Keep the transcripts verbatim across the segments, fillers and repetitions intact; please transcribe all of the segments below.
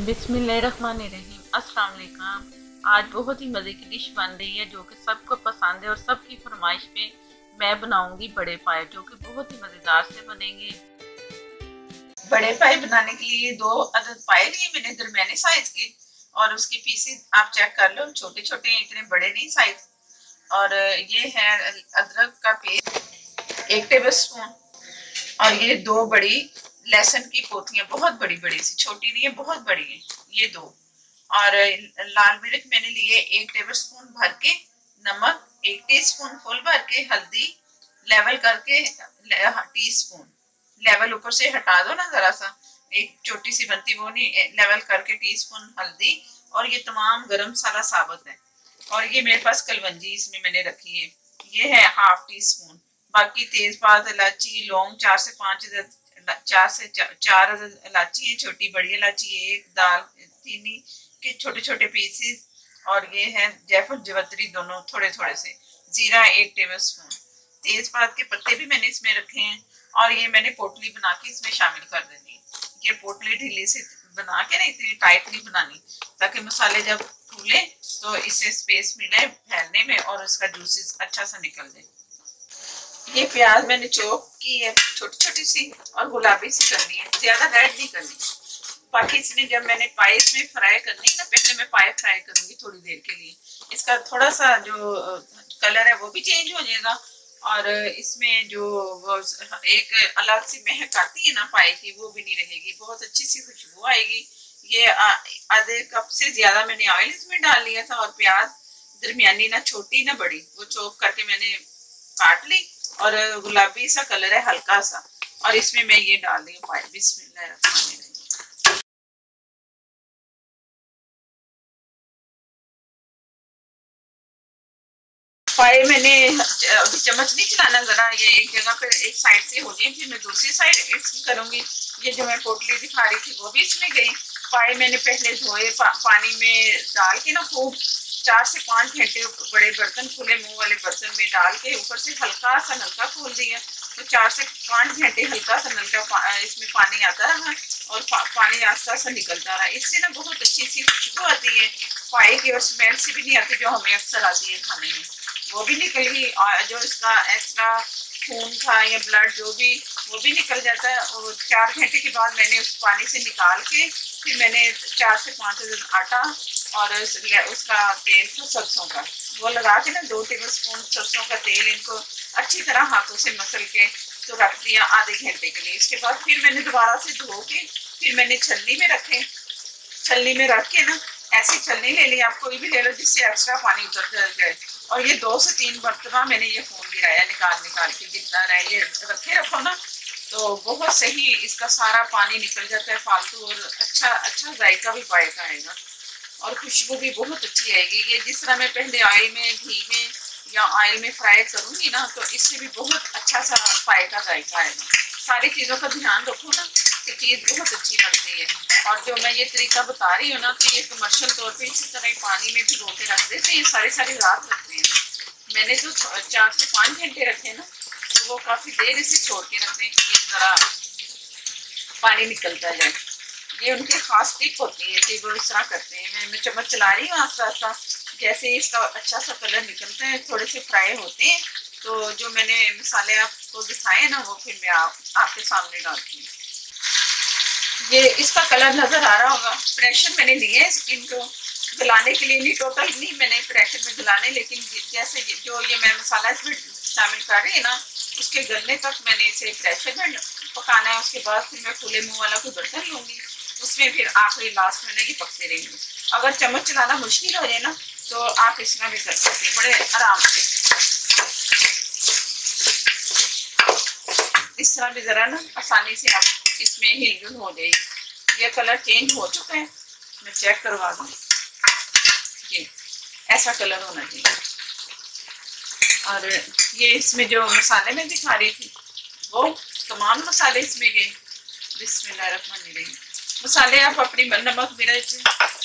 बिस्मिल्लाहिर्रहमानिर्रहीम, अस्सलाम वालेकुम। आज बहुत ही मज़े की डिश बन रही है जो कि सबको पसंद है और सबकी फरमाइश पे मैं बनाऊंगी बड़े पाए, जो कि बहुत ही मज़ेदार से बनेंगे। बड़े पाए बनाने के लिए दो अदद पाए लिए मैंने दरमियाने साइज के, और उसके पीसेस आप चेक कर लो, छोटे छोटे हैं, इतने बड़े नहीं साइज। और ये है अदरक का पेस्ट एक टेबल स्पून, और ये दो बड़ी लहसुन की पोथियाँ, बहुत बड़ी बड़ी सी, छोटी नहीं है, बहुत बड़ी है, ये दो। और लाल मिर्च मैंने लिए एक टेबल स्पून भर के, नमक एक टीस्पून फुल भर के, हल्दी लेवल करके टीस्पून, लेवल ऊपर से हटा दो ना जरा सा, एक छोटी सी बनती वो नहीं, लेवल करके टीस्पून हल्दी। और ये तमाम गरम मसाला साबुत है, और ये मेरे पास कलवंजी इसमें मैंने रखी है, ये है हाफ टी स्पून। बाकी तेजपात, इलायची, लौंग, चार से पाँच चार से चा, चार इलायची है, छोटी बड़ी इलायची एक, दाल चीनी के छोटे छोटे पीसेस, और ये है जायफल जवतरी दोनों थोड़े थोड़े से, जीरा एक टेबलस्पून, तेजपात के पत्ते भी मैंने इसमें रखे हैं। और ये मैंने पोटली बना के इसमें शामिल कर देनी। ये पोटली ढीली से बना के ना, इतनी टाइट नहीं बनानी, ताकि मसाले जब फूले तो इससे स्पेस मिले फैलने में और उसका जूसेस अच्छा सा निकल जाए। ये प्याज मैंने चॉप की है छोटी छोटी सी, और गुलाबी सी करनी है, ज्यादा रेड नहीं करनी। बाकी इसने जब मैंने पाए इसमें फ्राई करनी है ना, पहले मैं पाए फ्राई करूंगी थोड़ी देर के लिए, इसका थोड़ा सा जो कलर है वो भी चेंज हो जाएगा, और इसमें जो एक अलग सी महक आती है ना पाए की, वो भी नहीं रहेगी, बहुत अच्छी सी खुशबू आएगी। ये आधे कप से ज्यादा मैंने ऑयल इसमें डाल लिया था, और प्याज दरमियानी, ना छोटी ना बड़ी, वो चॉप करके मैंने काट ली, और गुलाबी सा कलर है हल्का सा, और इसमें मैं ये डाल रही हूँ पाए। बिस्मिल्लाहिर्रहमानिर्रहीम। पाए मैंने अभी चम्मच नहीं चलाना, जरा ये एक जगह पे एक साइड से हो जाए, फिर मैं दूसरी साइड इसकी करूंगी। ये जो मैं पोटली दिखा रही थी वो भी इसमें गई। पाए मैंने पहले धोए पा, पानी में डाल के ना, खूब चार से पाँच घंटे बड़े बर्तन, खुले मुंह वाले बर्तन में डाल के ऊपर से हल्का सा नलका खोल दिया, तो चार से पाँच घंटे हल्का सा नलका पा, इसमें पानी आता रहा, और पा, पानी आस्ता सा निकलता रहा। इससे ना बहुत अच्छी सी खुशबू आती है पाए की, और स्मेल से भी नहीं आती जो हमें अक्सर आती है खाने में, वो भी निकल गई, और जो इसका एक्स्ट्रा खून था या ब्लड जो भी, वो भी निकल जाता है। और चार घंटे के बाद मैंने उस पानी से निकाल के, फिर मैंने चार से पाँच दिन आटा और उसका तेल था सरसों का, वो लगा के ना दो टेबल स्पून सरसों का तेल इनको अच्छी तरह हाथों से मसल के तो रख दिया आधे घंटे के लिए। इसके बाद फिर मैंने दोबारा से धो के, फिर मैंने छलनी में रखे, छलनी में रख के ना, ऐसी छलनी ले ली, आप कोई भी ले लो जिससे एक्स्ट्रा पानी उतर जाए। और ये दो से तीन मरतबा मैंने ये खून गिराया निकाल निकाल के, जितना रहे ये रखे रखो ना, तो बहुत सही इसका सारा पानी निकल जाता है फालतू, और अच्छा अच्छा जायका भी पाएगा आएगा, और खुशबू भी बहुत अच्छी आएगी। ये जिस तरह मैं पहले ऑयल में, घी में या ऑयल में फ्राई करूँगी ना, तो इससे भी बहुत अच्छा सा पाए का जायका आएगा। सारी चीज़ों का ध्यान रखो ना कि चीज़ बहुत अच्छी बनती है। और जो मैं ये तरीका बता रही हूँ ना, तो ये कमर्शियल तौर पे इसी तरह पानी में भिगो के रख देते हैं, ये सारी सारी रात रखते हैं। मैंने जो तो चार से पाँच घंटे रखे ना, तो वो काफ़ी देर इसे छोड़ के रखते हैं कि ये ज़रा पानी निकलता जाए। ये उनकी खास टिप होती है कि वो इस तरह करते हैं। मैं मैं चम्मच चला रही हूँ आस्ता आस्ता, जैसे ही इसका अच्छा सा कलर निकलता है, थोड़े से फ्राई होते हैं, तो जो मैंने मसाले आपको दिखाए ना, वो फिर मैं आप आपके सामने डालती हूँ। ये इसका कलर नज़र आ रहा होगा। प्रेशर मैंने लिए स्किन को गलाने के लिए, नहीं टोटल नहीं मैंने प्रेशर में गलाने, लेकिन जैसे जो ये मैं मसाला इसमें शामिल कर रही है ना, उसके गलने तक मैंने इसे प्रेशर में पकाना है। उसके बाद फिर मैं खुले मुँह वाला कोई बर्तन लूँगी, उसमें फिर आखिरी लास्ट में ना ये पकते रहेंगे। अगर चम्मच चलाना मुश्किल हो जाए ना, तो आप इसमें भी कर सकते हैं बड़े आराम से, इस तरह भी ज़रा ना आसानी से आप इसमें हिलजुल हो जाएगी। ये कलर चेंज हो चुका है, मैं चेक करवा दूँ, ये ऐसा कलर होना चाहिए। और ये इसमें जो मसाले में दिखा रही थी, वो तमाम मसाले इसमें गए। बिस्मिल्लाहिर्रहमानिर्रहीम। मसाले आप अपनी नमक, मिर्च,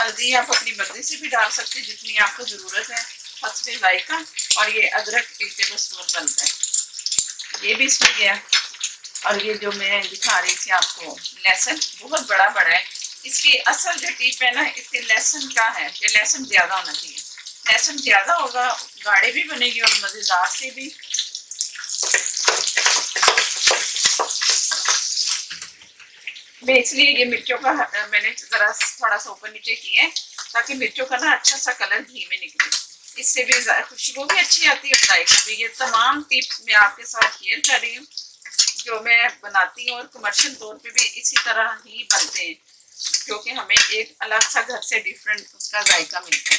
हल्दी आप अपनी मर्जी से भी डाल सकते हैं, जितनी आपको ज़रूरत है, हस्बे जायका। और ये अदरक एक टेबल स्पून बनता है, ये भी इसमें गया। और ये जो मैं दिखा रही थी आपको लहसुन, बहुत बड़ा बड़ा है, इसकी असल जो टिप है ना, इसके लहसुन का है कि लहसुन ज़्यादा होना चाहिए। लहसुन ज़्यादा होगा, गाढ़े भी बनेगी और मज़ेदार से भी। मैं इसलिए ये मिर्चों का मैंने ज़रा थोड़ा सा ऊपर नीचे किया है ताकि मिर्चों का ना अच्छा सा कलर घी में निकले, इससे भी खुशबू भी अच्छी आती है। बताई कभी ये तमाम टिप्स मैं आपके साथ शेयर कर रही हूँ जो मैं बनाती हूँ और कमर्शियल तौर पे भी इसी तरह ही बनते हैं, जो कि हमें एक अलग सा घर से डिफरेंट उसका जायका मिलता है।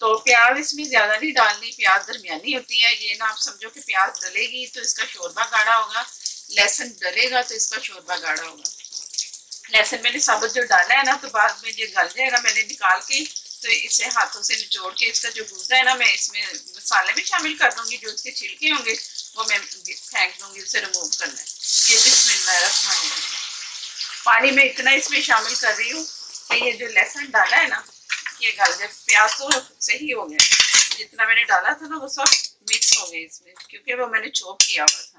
तो प्याज इसमें ज़्यादा नहीं डालनी, प्याज दरमियानी होती है। ये ना आप समझो कि प्याज डलेगी तो इसका शोरबा गाढ़ा होगा, लहसुन डलेगा तो इसका शोरबा गाढ़ा होगा। लहसुन मैंने साबुत जो डाला है ना तो बाद में ये गल जाएगा, मैंने निकाल के तो इसे हाथों से निचोड़ के इसका जो गुर्दा है ना मैं इसमें मसाले भी शामिल कर दूंगी, जो इसके छिलके होंगे वो मैं फेंक दूंगी, उसे रिमूव करना है। ये बिस्मिल्लाहिर्रहमानिर्रहीम पानी में इतना इसमें शामिल कर रही हूँ कि ये जो लहसुन डाला है ना ये गल जाए। प्याज तो सही हो गया, जितना मैंने डाला था ना वो सब मिक्स हो गया इसमें, क्योंकि वो मैंने चॉप किया हुआ था।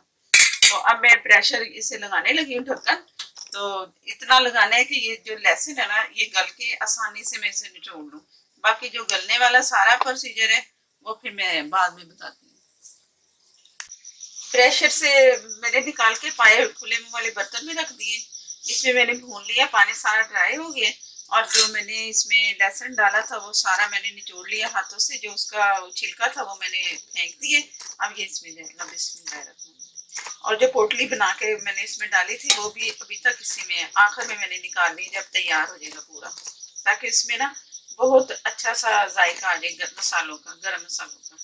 तो अब मैं प्रेशर इसे लगाने लगी हूँ ढक्कन, तो इतना लगाना है कि ये जो लहसुन है ना ये गल के आसानी से मैं इसे निचोड़ लूँ। बाकी जो गलने वाला सारा प्रोसीजर है वो फिर मैं बाद में बताती हूँ। प्रेशर से मैंने निकाल के पाए खुले मुँह वाले बर्तन में रख दिए, इसमें मैंने भून लिया, पानी सारा ड्राई हो गया और जो मैंने इसमें लहसुन डाला था वो सारा मैंने निचोड़ लिया हाथों से, जो उसका छिलका था वो मैंने फेंक दिए। अब ये इसमें जाएगा बिस्मिल्लाहिर्रहमानिर्रहीम। और जो पोटली बना के मैंने इसमें डाली थी वो भी अभी तक इसी में है, आखिर में मैंने निकाल ली जब तैयार हो जाएगा पूरा, ताकि इसमें ना बहुत अच्छा सा जायका आ जाए मसालों का, गरम मसालों का।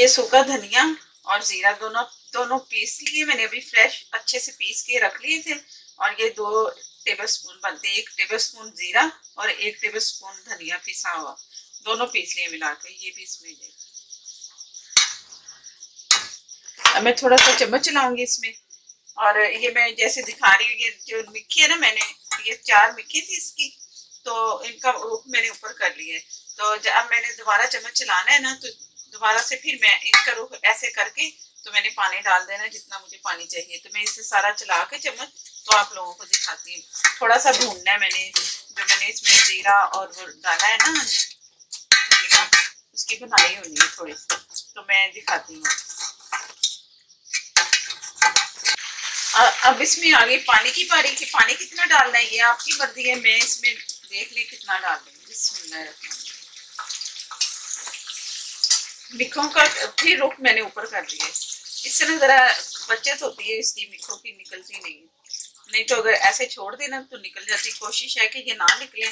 ये सूखा धनिया और जीरा दोनों दोनों पीस लिए मैंने, अभी फ्रेश अच्छे से पीस के रख लिए थे। और ये दो टेबल स्पून बनते हैं, एक टेबल स्पून जीरा और एक टेबल स्पून धनिया पिसा हुआ, दोनों पीस लिए मिला के। ये भी इसमें अब मैं थोड़ा सा चम्मच चलाऊंगी इसमें। और ये मैं जैसे दिखा रही हूँ, ये जो मिक्की है ना, मैंने ये चार मिक्की थी इसकी, तो इनका रूप मैंने ऊपर कर लिए। तो अब मैंने दोबारा चम्मच चलाना है ना, तो दोबारा से फिर मैं इनका रूप ऐसे करके तो मैंने पानी डाल देना जितना मुझे पानी चाहिए। तो मैं इसे सारा चला के चम्मच तो आप लोगों को दिखाती हूँ। थोड़ा सा भूनना है मैंने, जो मैंने इसमें जीरा और वो डाला है ना उसकी बनाई होनी है थोड़ी सी, तो मैं दिखाती हूँ। अब इसमें आगे पानी की बारी कि पानी कितना डालना है, ये आपकी मर्जी है। मैं इसमें देख ले कितना डाल दूंगी। बिस्मिल्लाह। मिक्कों का फिर रुख मैंने ऊपर कर दिया, इससे ना जरा बचत होती है इसकी, मिक्कों की निकलती नहीं है, नहीं तो अगर ऐसे छोड़ देना तो निकल जाती। कोशिश है कि ये ना निकले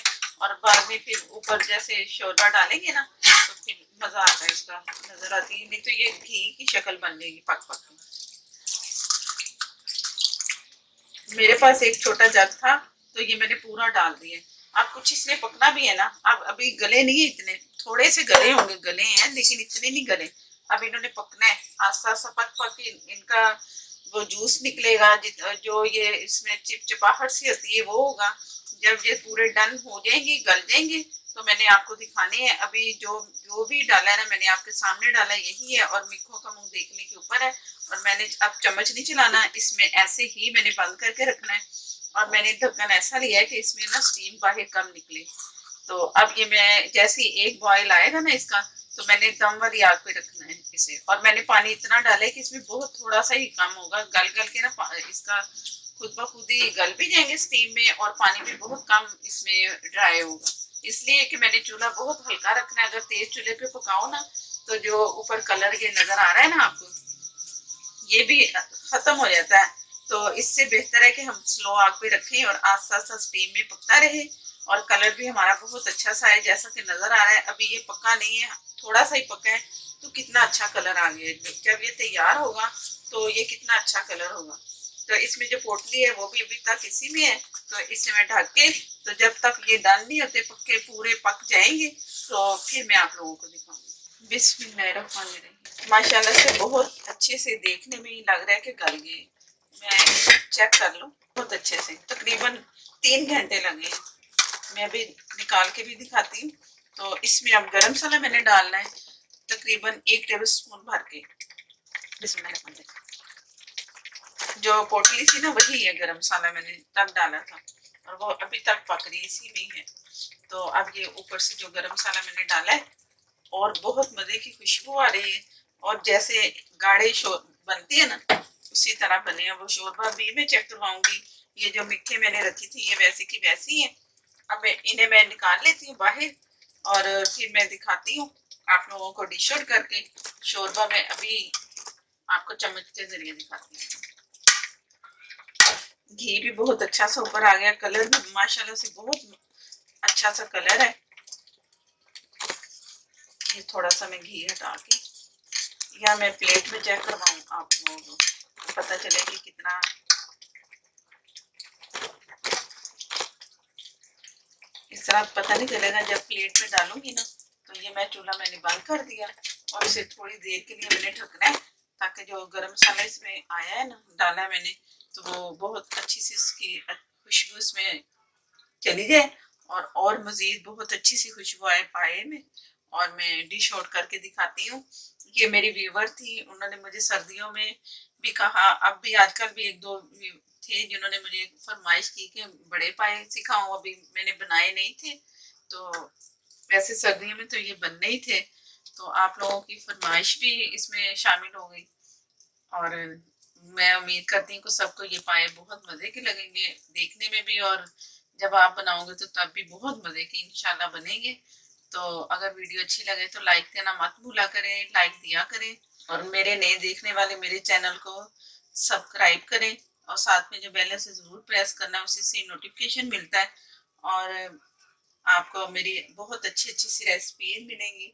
और बाद में फिर ऊपर जैसे शोरबा डालेंगे ना तो फिर मजा आता है इसका, नजर आती है, नहीं तो ये घी की शक्ल बन जाएगी पक पक में। मेरे पास एक छोटा जग था तो ये मैंने पूरा डाल दिया। अब कुछ इसमें पकना भी है ना, अब अभी गले नहीं है इतने, थोड़े से गले होंगे, गले हैं लेकिन इतने नहीं गले। अब इन्होंने पकना है, आस्ता आस्ता पक पक इनका वो जूस निकलेगा, जो ये इसमें चिपचिपाहट सी होती है वो होगा। जब ये पूरे डन हो जाएंगे, गल जाएंगे, तो मैंने आपको दिखाने हैं। अभी जो जो भी डाला है ना मैंने आपके सामने डाला यही है, और मिक्कों का मुंह देखने के ऊपर है। और मैंने अब चम्मच नहीं चलाना, इसमें ऐसे ही मैंने बंद करके रखना है। और मैंने ढक्कन ऐसा लिया है कि इसमें ना स्टीम बाहर कम निकले। तो अब ये मैं जैसे एक बॉयल आएगा ना इसका, तो मैंने दम वाली आग पे रखना है इसे। और मैंने पानी इतना डाला है कि इसमें बहुत थोड़ा सा ही कम होगा, गल गल के ना इसका खुद ब खुद ही गल भी जाएंगे स्टीम में, और पानी भी बहुत कम इसमें ड्राई होगा। इसलिए कि मैंने चूल्हा बहुत हल्का रखना है, अगर तेज चूल्हे पे पकाओ ना तो जो ऊपर कलर ये नजर आ रहा है ना आपको, ये भी खत्म हो जाता है। तो इससे बेहतर है कि हम स्लो आग पे रखें और आस्ता आस्ता स्टीम में पकता रहे, और कलर भी हमारा बहुत अच्छा सा है जैसा कि नजर आ रहा है। अभी ये पक्का नहीं है, थोड़ा सा ही पका है, तो कितना अच्छा कलर आ गया। जब ये तैयार होगा तो ये कितना अच्छा कलर होगा। तो इसमें जो पोटली है वो भी अभी तक इसी में है, तो इसे मैं ढक के, तो जब तक ये डन नहीं होते पक्के, पूरे पक जाएंगे, तो फिर मैं आप लोगों को दिखाऊंगी। बिस्मिल्लाहिर्रहमानिर्रहीम। माशाल्लाह से बहुत अच्छे से देखने में ही लग रहा है कि गल गए। मैं चेक कर लूँ, बहुत अच्छे से तकरीबन तीन घंटे लगे। मैं अभी निकाल के भी दिखाती हूँ। तो इसमें अब गरम मसाला मैंने डालना है तकरीबन एक टेबल स्पून भर के। बिस्मिल्लाहिर्रहमानिर्रहीम। जो पोटली थी ना वही है गरम मसाला मैंने तब डाला था और वो अभी तक पक रही इसी में है। तो अब ये ऊपर से जो गरम मसाला मैंने डाला है और बहुत मजे की खुशबू आ रही है और जैसे गाढ़े शोर बनती है ना उसी तरह बने हैं वो शोरबा भी मैं चेक करवाऊंगी। ये जो मिट्टी मैंने रखी थी ये वैसी की वैसी है। अब मैं इन्हें मैं निकाल लेती हूँ बाहर और फिर मैं दिखाती हूँ आप लोगों को डिश आउट करके शोरबा में। अभी आपको चम्मच के जरिए दिखाती हूँ। घी भी बहुत अच्छा सा ऊपर आ गया, कलर भी माशाल्लाह से बहुत अच्छा सा कलर है। ये थोड़ा सा मैं घी हटा के या मैं प्लेट में चेक करवाऊँ आप लोगों को तो पता चले कि कितना। इस तरह पता नहीं चलेगा जब प्लेट में डालूंगी ना। तो ये मैं चूल्हा मैंने बंद कर दिया और इसे थोड़ी देर के लिए मैंने ढकना है ताकि जो गरम मसाला इसमें आया है ना डाला मैंने तो वो बहुत अच्छी सी इसकी खुशबू इसमें चली जाए और और मज़ीद बहुत अच्छी सी खुशबू आए पाए में। और मैं डिश आउट करके दिखाती हूँ। ये मेरी व्यूवर थी, उन्होंने मुझे सर्दियों में भी कहा, अब भी आजकल भी एक दो थे जिन्होंने मुझे फरमाइश की कि बड़े पाए सिखाऊं, अभी मैंने बनाए नहीं थे तो वैसे सर्दियों में तो ये बनने ही थे। तो आप लोगों की फरमाइश भी इसमें शामिल हो गई और मैं उम्मीद करती हूँ कि सबको ये पाए बहुत मज़े के लगेंगे देखने में भी और जब आप बनाओगे तो तब भी बहुत मज़े के इंशाल्लाह बनेंगे। तो अगर वीडियो अच्छी लगे तो लाइक देना मत भूला करें, लाइक दिया करें और मेरे नए देखने वाले मेरे चैनल को सब्सक्राइब करें और साथ में जो बेल है उसे ज़रूर प्रेस करना, उसी से नोटिफिकेशन मिलता है और आपको मेरी बहुत अच्छी अच्छी सी रेसिपी मिलेंगी।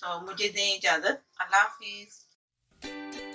तो मुझे दें इजाज़त, अल्लाह हाफिज़।